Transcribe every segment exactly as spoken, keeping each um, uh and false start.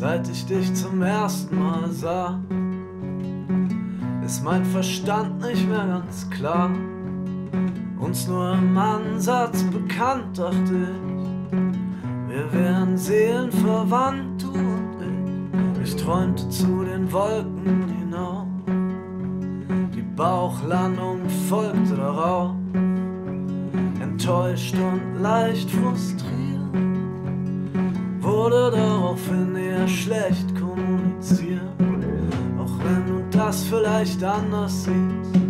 Seit ich dich zum ersten Mal sah, ist mein Verstand nicht mehr ganz klar. Uns nur im Ansatz bekannt, dachte ich, wir wären seelenverwandt, du und ich. Ich träumte zu den Wolken hinauf, die Bauchlandung folgte darauf. Enttäuscht und leicht frustriert, wurde daraufhin eher schlecht kommuniziert. Auch wenn du das vielleicht anders siehst,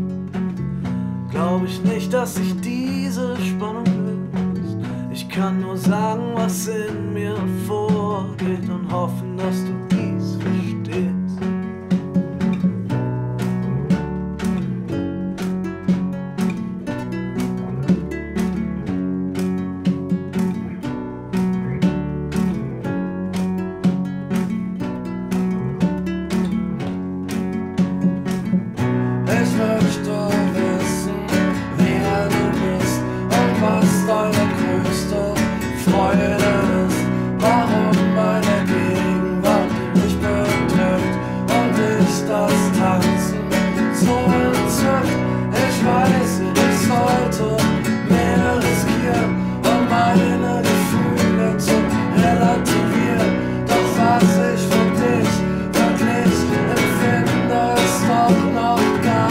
glaub ich nicht, dass sich diese Spannung löst. Ich kann nur sagen, was in mir vorgeht und hoffen, dass du dies verstehst. Ich möchte wissen, wer du bist und was deine größte Freude ist, warum meine Gegenwart mich betrifft und dich das Tanzen so entzückt. Ich weiß, ich sollte mehr riskieren und meine Gefühle zu relativieren, doch was ich von dich wirklich empfinde, ist doch noch gar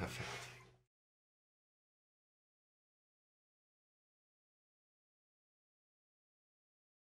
perfekt.